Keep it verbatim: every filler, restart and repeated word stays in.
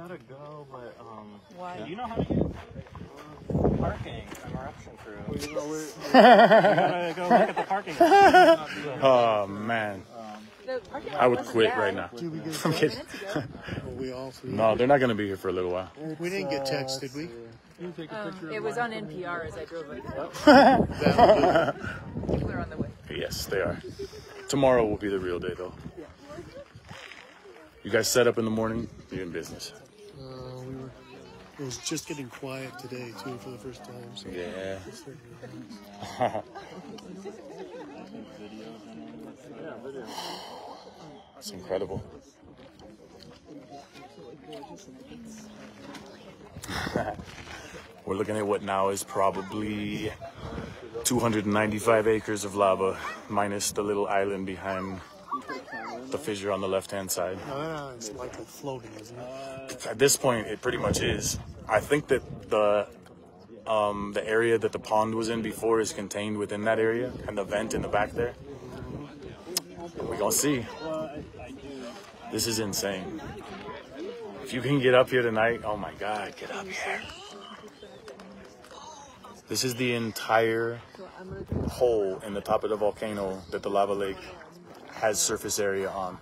gotta go, but um. Why? Yeah. You know how to get parking? I'm eruption crew. Well, you know, we're, we're gotta go look at the parking. Oh man. I would quit right now. I'm kidding. No, they're not going to be here for a little while. We didn't get text, did we? Um, it was on N P R as I drove like that. People are on the way. Yes, they are. Tomorrow will be the real day, though. You guys set up in the morning? You're in business. Uh, we were, it was just getting quiet today, too, for the first time. So yeah. It's incredible. We're looking at what now is probably two hundred ninety-five acres of lava, minus the little island behind the fissure on the left-hand side. Uh, it's like a floating, isn't it? At this point, it pretty much is. I think that the um, the area that the pond was in before is contained within that area, and the vent in the back there. We're gonna see. This is insane. If you can get up here tonight, oh my God, get up here. This is the entire hole in the top of the volcano that the lava lake has surface area on.